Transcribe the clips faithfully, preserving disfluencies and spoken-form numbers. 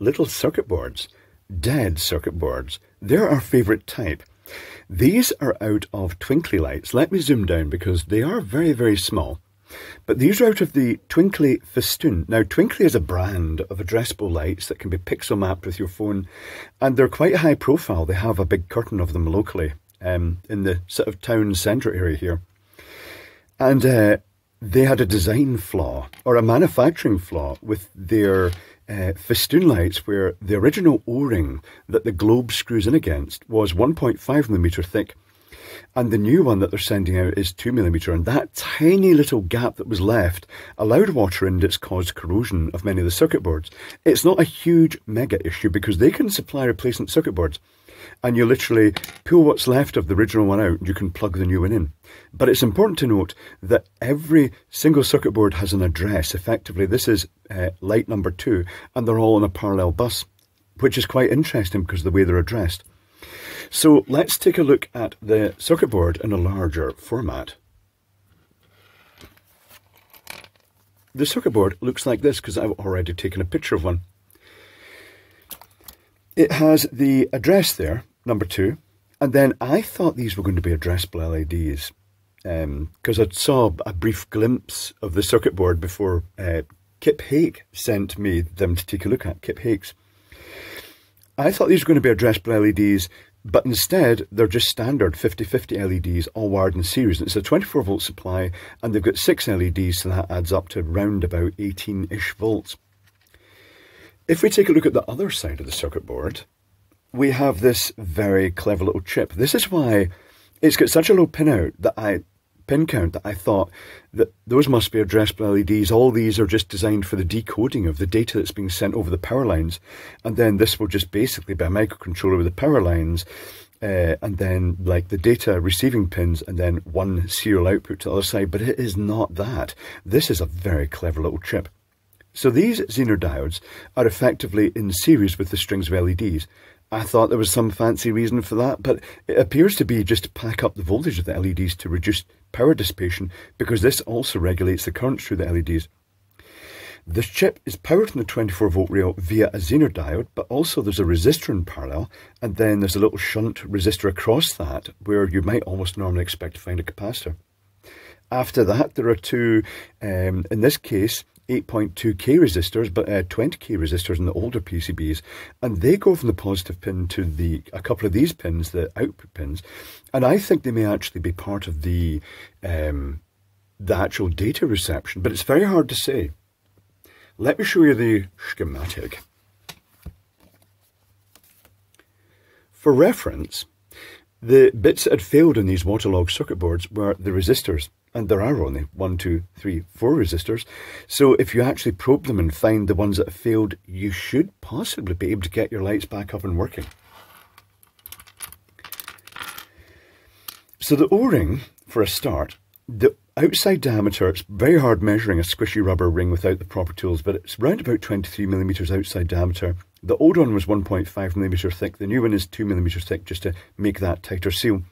Little circuit boards. Dad circuit boards. They're our favourite type. These are out of Twinkly lights. Let me zoom down because they are very, very small. But these are out of the Twinkly Festoon. Now, Twinkly is a brand of addressable lights that can be pixel mapped with your phone, and they're quite high profile. They have a big curtain of them locally um, in the sort of town centre area here. And uh, they had a design flaw, or a manufacturing flaw, with their uh, festoon lights, where the original O-ring that the globe screws in against was one point five millimetre thick. And the new one that they're sending out is two millimetre, and that tiny little gap that was left allowed water in that's caused corrosion of many of the circuit boards. It's not a huge mega issue because they can supply replacement circuit boards, and you literally pull what's left of the original one out and you can plug the new one in. But it's important to note that every single circuit board has an address. Effectively, this is uh, light number two, and they're all on a parallel bus, which is quite interesting because of the way they're addressed. So let's take a look at the circuit board in a larger format. The circuit board looks like this because I've already taken a picture of one. It has the address there, number two, and then I thought these were going to be addressable L E Ds because um, I saw a brief glimpse of the circuit board before uh, Kip Hakes sent me them to take a look at, Kip Hakes. I thought these were going to be addressable L E Ds, but instead they're just standard fifty fifty L E Ds, all wired in series. And it's a twenty-four volt supply, and they've got six L E Ds, so that adds up to round about eighteen-ish volts. If we take a look at the other side of the circuit board, we have this very clever little chip. This is why it's got such a low pin out that I pin count that I thought that those must be addressable L E Ds. All these are just designed for the decoding of the data that's being sent over the power lines, and then this will just basically be a microcontroller with the power lines uh, and then like the data receiving pins and then one serial output to the other side. But it is not that. This is a very clever little chip. So these Zener diodes are effectively in series with the strings of L E Ds. I thought there was some fancy reason for that, but it appears to be just to pack up the voltage of the L E Ds to reduce power dissipation, because this also regulates the current through the L E Ds. This chip is powered from the twenty-four volt rail via a Zener diode, but also there's a resistor in parallel, and then there's a little shunt resistor across that where you might almost normally expect to find a capacitor. After that, there are two, um, in this case, eight point two K resistors, but uh, twenty K resistors in the older P C Bs, and they go from the positive pin to the a couple of these pins, the output pins, and I think they may actually be part of the um, the actual data reception, but it's very hard to say. Let me show you the schematic. For reference, the bits that had failed in these waterlogged circuit boards were the resistors. And there are only one, two, three, four resistors. So if you actually probe them and find the ones that have failed, you should possibly be able to get your lights back up and working. So the O-ring, for a start, the outside diameter, it's very hard measuring a squishy rubber ring without the proper tools, but it's round about twenty-three millimetres outside diameter. The old one was one point five millimetres thick. The new one is two millimetres thick, just to make that tighter seal.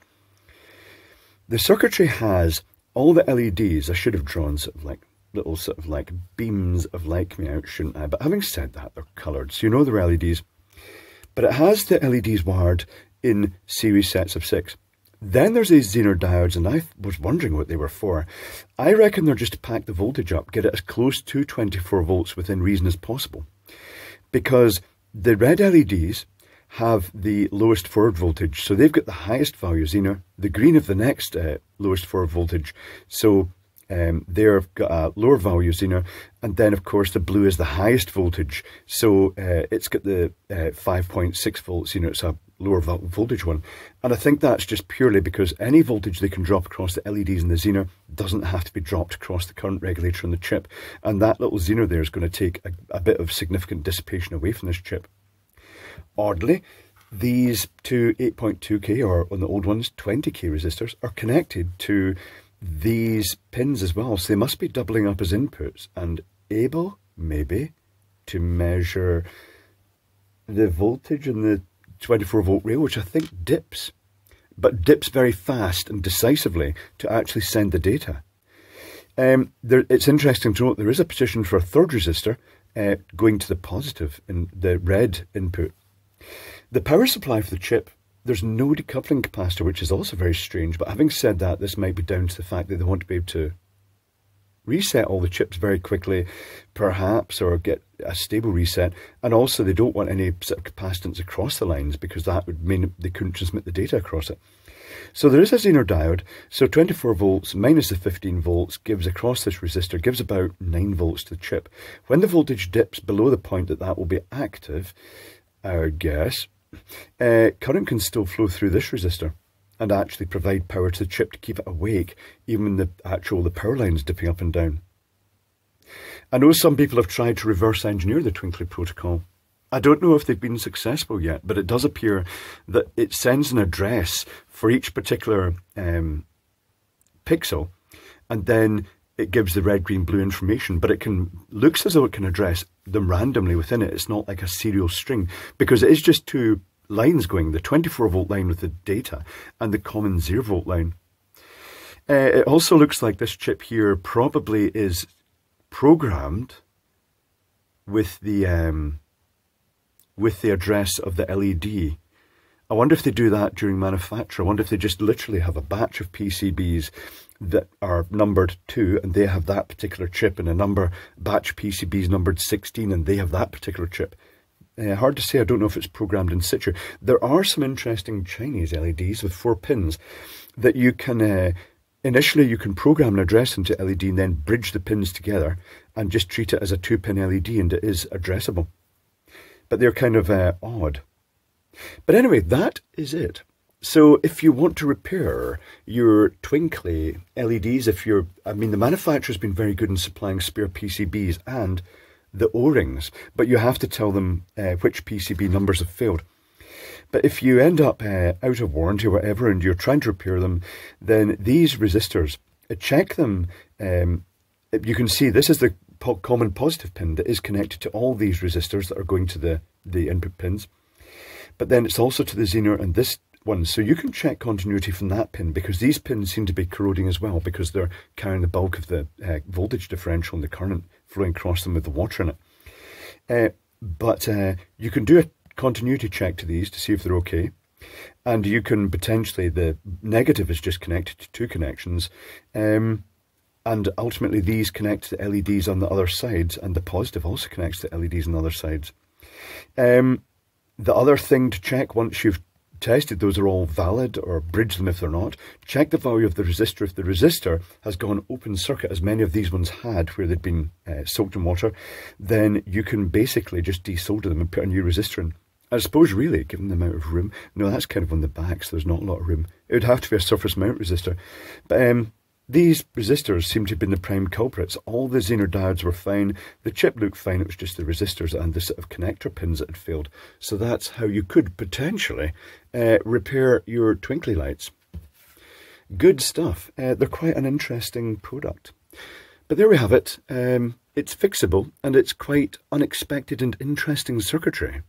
The circuitry has all the L E Ds. I should have drawn sort of like little sort of like beams of like me out, shouldn't I? But having said that, they're coloured, so you know they're L E Ds. But it has the L E Ds wired in series sets of six. Then there's these Zener diodes, and I was wondering what they were for. I reckon they're just to pack the voltage up, get it as close to twenty-four volts within reason as possible. Because the red L E Ds have the lowest forward voltage, so they've got the highest value Zener, the green of the next uh, lowest forward voltage, so um, they've got a lower value Zener, and then of course the blue is the highest voltage, so uh, it's got the uh, five point six volts, you know, it's a lower vo voltage one, and I think that's just purely because any voltage they can drop across the L E Ds and the Zener doesn't have to be dropped across the current regulator on the chip, and that little Zener there is going to take a, a bit of significant dissipation away from this chip. Oddly, these two eight point two K, or on the old ones, twenty K resistors, are connected to these pins as well, so they must be doubling up as inputs and able, maybe, to measure the voltage in the twenty-four volt rail, which I think dips, but dips very fast and decisively to actually send the data. Um, there, it's interesting to note there is a petition for a third resistor, uh, going to the positive in the red input. The power supply for the chip, there's no decoupling capacitor, which is also very strange. But having said that, this might be down to the fact that they want to be able to reset all the chips very quickly, perhaps, or get a stable reset. And also they don't want any sort of capacitance across the lines, because that would mean they couldn't transmit the data across it. So there is a Zener diode. So twenty-four volts minus the fifteen volts gives, across this resistor, gives about nine volts to the chip. When the voltage dips below the point that that will be active, our guess, uh, current can still flow through this resistor and actually provide power to the chip to keep it awake, even when the actual the power line is dipping up and down. I know some people have tried to reverse engineer the Twinkly protocol. I don't know if they've been successful yet, but it does appear that it sends an address for each particular um, pixel, and then it gives the red, green, blue information, but it can looks as though it can address them randomly within it. It's not like a serial string, because it is just two lines going, the twenty-four volt line with the data and the common zero volt line. Uh, it also looks like this chip here probably is programmed with the um, with the address of the L E D. I wonder if they do that during manufacture. I wonder if they just literally have a batch of P C Bs that are numbered two, and they have that particular chip, and a number batch P C Bs numbered sixteen, and they have that particular chip. Uh, hard to say. I don't know if it's programmed in situ. There are some interesting Chinese L E Ds with four pins that you can, uh, initially you can program an address into L E D and then bridge the pins together and just treat it as a two-pin L E D, and it is addressable. But they're kind of uh, odd. But anyway, that is it. So if you want to repair your Twinkly L E Ds, if you're, I mean, the manufacturer's been very good in supplying spare P C Bs and the O-rings, but you have to tell them uh, which P C B numbers have failed. But if you end up uh, out of warranty or whatever, and you're trying to repair them, then these resistors, uh, check them. Um, you can see this is the po common positive pin that is connected to all these resistors that are going to the, the input pins. But then it's also to the Zener and this one. So you can check continuity from that pin, because these pins seem to be corroding as well, because they're carrying the bulk of the uh, voltage differential and the current flowing across them with the water in it. Uh, but uh, you can do a continuity check to these to see if they're okay. And you can potentially, the negative is just connected to two connections. Um, and ultimately these connect to the L E Ds on the other sides, and the positive also connects to the L E Ds on the other sides. Um, the other thing to check, once you've tested those are all valid, or bridge them if they're not, check the value of the resistor. If the resistor has gone open circuit, as many of these ones had where they'd been uh, soaked in water, then you can basically just desolder them and put a new resistor in. I suppose really, given the amount of room, no, that's kind of on the back, so there's not a lot of room. It would have to be a surface mount resistor. But um, these resistors seem to have been the prime culprits. All the Zener diodes were fine. The chip looked fine. It was just the resistors and the sort of connector pins that had failed. So that's how you could potentially uh, repair your Twinkly lights. Good stuff. Uh, they're quite an interesting product. But there we have it. Um, it's fixable, and it's quite unexpected and interesting circuitry.